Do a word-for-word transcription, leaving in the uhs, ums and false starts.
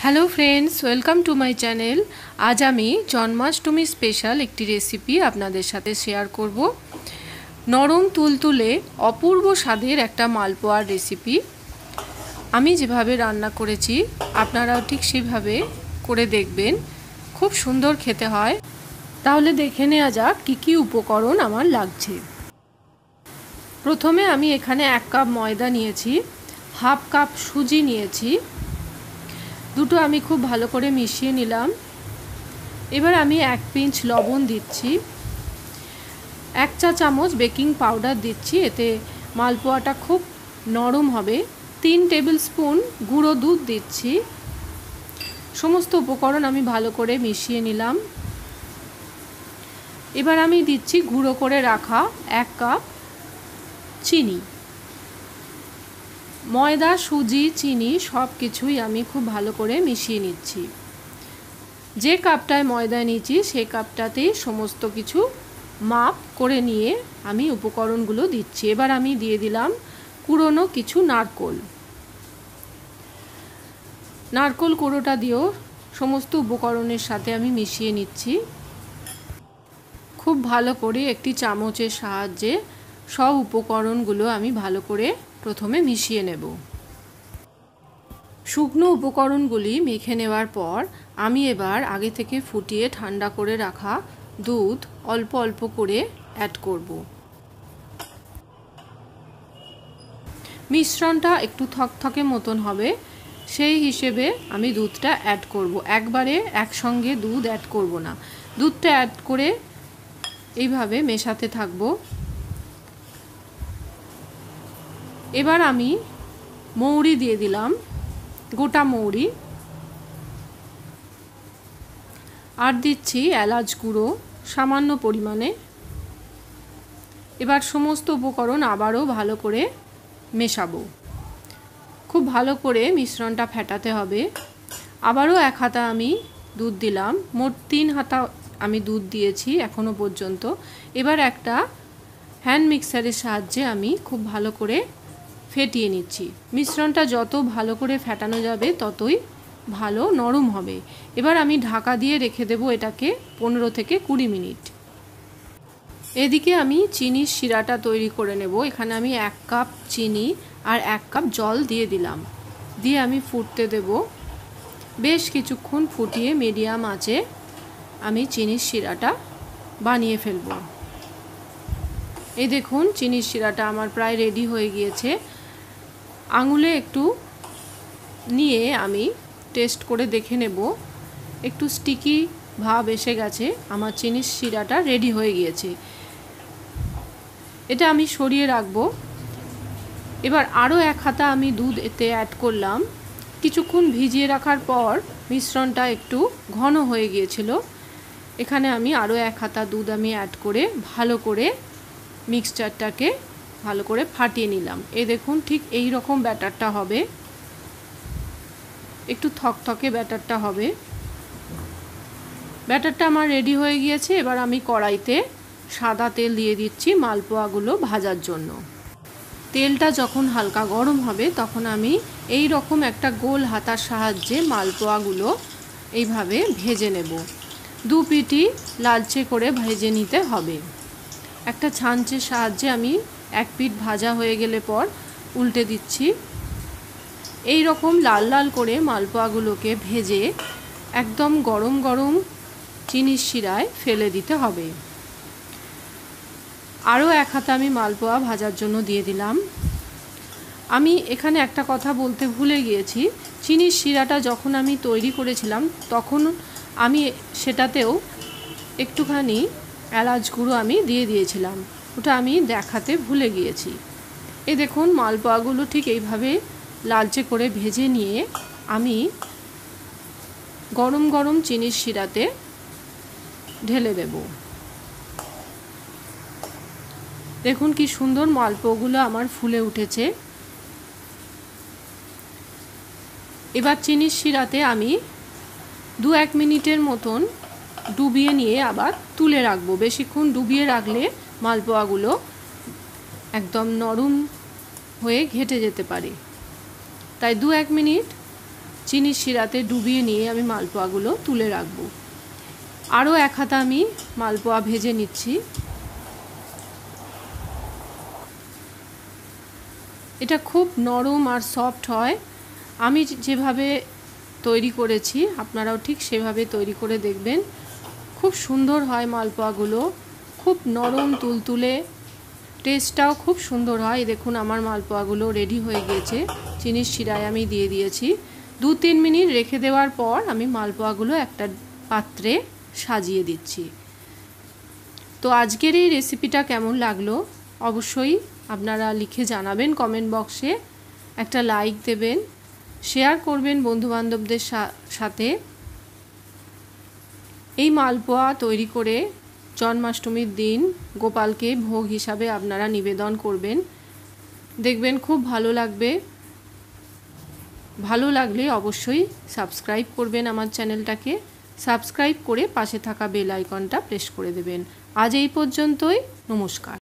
Hello friends, welcome to my channel. आज आमी Janmashtami special एक रेसिपी आपनादेर साथे शेयर करब। नरम तुलतुले अपूर्व स्वादेर एक मालपोयार रेसिपि आमी जेभावे रान्ना करेछि आपनाराओ ठीक सेइभावे करे देखबेन, खूब सुंदर खेते हय। ताहले देखे नेওয়া যাক কি কি উপকরণ আমার লাগছে। প্রথমে আমি এখানে এক কাপ ময়দা নিয়েছি, হাফ কাপ সুজি নিয়েছি, দুটো আমি খুব ভালো করে মিশিয়ে নিলাম। এবার আমি এক পিঞ্চ লবণ দিচ্ছি, এক চা চামচ বেকিং পাউডার দিচ্ছি, এতে মালপোয়াটা খুব নরম হবে। তিন টেবিল স্পুন গুঁড়ো দুধ দিচ্ছি। সমস্ত উপকরণ আমি ভালো করে মিশিয়ে নিলাম। এবার আমি দিচ্ছি গুঁড়ো করে রাখা এক কাপ চিনি। ময়দা, সুজি, চিনি সব কিছুই আমি খুব ভালো করে মিশিয়ে নিচ্ছি। যে কাপটায় ময়দা নিয়েছি সেই কাপটাতেই সমস্ত কিছু মাপ করে নিয়ে আমি উপকরণগুলো দিচ্ছি। এবার আমি দিয়ে দিলাম কুড়োনো কিছু নারকোল। নারকোল কুড়োটা দিয়েও সমস্ত উপকরণের সাথে আমি মিশিয়ে নিচ্ছি। খুব ভালো করে একটি চামচের সাহায্যে সব উপকরণগুলো আমি ভালো করে প্রথমে মিশিয়ে নেব। শুকনো উপকরণগুলি মেখে নেওয়ার পর আমি এবার আগে থেকে ফুটিয়ে ঠান্ডা করে রাখা দুধ অল্প অল্প করে অ্যাড করব। মিশ্রণটা একটু থকথকে মতন হবে, সেই হিসেবে আমি দুধটা অ্যাড করব। একবারে একসঙ্গে দুধ অ্যাড করব না, দুধটা অ্যাড করে এইভাবে মেশাতে থাকব। এবার আমি মৌরি দিয়ে দিলাম, গোটা মৌরি, আর দিচ্ছি এলাচ গুঁড়ো সামান্য পরিমাণে। এবার সমস্ত উপকরণ আবারও ভালো করে মেশাবো। খুব ভালো করে মিশ্রণটা ফেটাতে হবে। আবারও এক হাতা আমি দুধ দিলাম, মোট তিন হাতা আমি দুধ দিয়েছি এখনো পর্যন্ত। এবার একটা হ্যান্ড মিক্সারের সাহায্যে আমি খুব ভালো করে ফেটিয়ে নিচ্ছি। মিশ্রণটা যত ভালো করে ফেটানো যাবে ততই ভালো নরম হবে। এবার আমি ঢাকা দিয়ে রেখে দেব এটাকে পনেরো থেকে কুড়ি মিনিট। এদিকে আমি চিনির শিরাটা তৈরি করে নেব। এখানে আমি এক কাপ চিনি আর এক কাপ জল দিয়ে দিলাম, দিয়ে আমি ফুটতে দেব। বেশ কিছুক্ষণ ফুটিয়ে মিডিয়াম আঁচে আমি চিনির শিরাটা বানিয়ে ফেলব। এই দেখুন, চিনির শিরাটা আমার প্রায় রেডি হয়ে গিয়েছে। আঙুলে একটু নিয়ে আমি টেস্ট করে দেখে নেব। একটু স্টিকি ভাব এসে গেছে, আমার চিনির শিরাটা রেডি হয়ে গিয়েছে। এটা আমি সরিয়ে রাখবো। এবার আরও এক হাতা আমি দুধ এতে অ্যাড করলাম। কিছুক্ষণ ভিজিয়ে রাখার পর মিশ্রণটা একটু ঘন হয়ে গিয়েছিল। এখানে আমি আরও এক হাতা দুধ আমি অ্যাড করে ভালো করে মিক্সচারটাকে ভালো করে ফাটিয়ে নিলাম। এই দেখুন, ঠিক এই রকম ব্যাটারটা হবে, একটু থকথকে ব্যাটারটা হবে। ব্যাটারটা আমার রেডি হয়ে গিয়েছে। এবার আমি কড়াইতে সাদা তেল দিয়ে দিচ্ছি মালপোয়াগুলো ভাজার জন্য। তেলটা যখন হালকা গরম হবে তখন আমি এই রকম একটা গোল হাতার সাহায্যে মালপোয়াগুলো এইভাবে ভেজে নেব। দু পিটি লালচে করে ভেজে নিতে হবে। একটা ছাঁচের সাহায্যে আমি এক পিঠ ভাজা হয়ে গেলে পর উল্টে দিচ্ছি। এই রকম লাল লাল করে মালপোয়াগুলোকে ভেজে একদম গরম গরম চিনির শিরায় ফেলে দিতে হবে। আরও এক হাতে আমি মালপোয়া ভাজার জন্য দিয়ে দিলাম। আমি এখানে একটা কথা বলতে ভুলে গিয়েছি, চিনির শিরাটা যখন আমি তৈরি করেছিলাম তখন আমি সেটাতেও একটুখানি এলাচ গুঁড়ো আমি দিয়ে দিয়েছিলাম, ওটা আমি দেখাতে ভুলে গিয়েছি। এই দেখুন, মালপোয়াগুলো ঠিক এইভাবে লালচে করে ভেজে নিয়ে আমি গরম গরম চিনির শিরাতে ঢেলে দেব। দেখুন কি সুন্দর মালপোয়াগুলো আমার ফুলে উঠেছে। এবার চিনির শিরাতে আমি দু এক মিনিটের মতন ডুবিয়ে নিয়ে আবার তুলে রাখবো। বেশিক্ষণ ডুবিয়ে রাখলে মালপোয়াগুলো একদম নরম হয়ে ঘেটে যেতে পারে, তাই দু এক মিনিট চিনির শিরাতে ডুবিয়ে নিয়ে আমি মালপোয়াগুলো তুলে রাখবো। আরও এক হাতা আমি মালপোয়া ভেজে নিচ্ছি। এটা খুব নরম আর সফট হয়। আমি যেভাবে তৈরি করেছি আপনারাও ঠিক সেভাবে তৈরি করে দেখবেন। খুব সুন্দর হয় মালপোয়াগুলো, খুব নরম তুলতুলে, টেস্টটাও খুব সুন্দর হয়। দেখুন আমার মালপোয়াগুলো রেডি হয়ে গিয়েছে, চিনির শিরায় আমি দিয়ে দিয়েছি। দু তিন মিনিট রেখে দেওয়ার পর আমি মালপোয়াগুলো একটা পাত্রে সাজিয়ে দিচ্ছি। তো আজকের এই রেসিপিটা কেমন লাগলো অবশ্যই আপনারা লিখে জানাবেন কমেন্ট বক্সে, একটা লাইক দেবেন, শেয়ার করবেন বন্ধুবান্ধবদের সাথে। এই মালপোয়া তৈরি করে জন্মাষ্টমীর দিন গোপালকে ভোগ হিসাবে আপনারা নিবেদন করবেন, দেখবেন খুব ভালো লাগবে। ভালো লাগলে অবশ্যই সাবস্ক্রাইব করবেন আমার চ্যানেলটাকে, সাবস্ক্রাইব করে পাশে থাকা বেল আইকনটা প্রেস করে দেবেন। আজ এই পর্যন্তই, নমস্কার।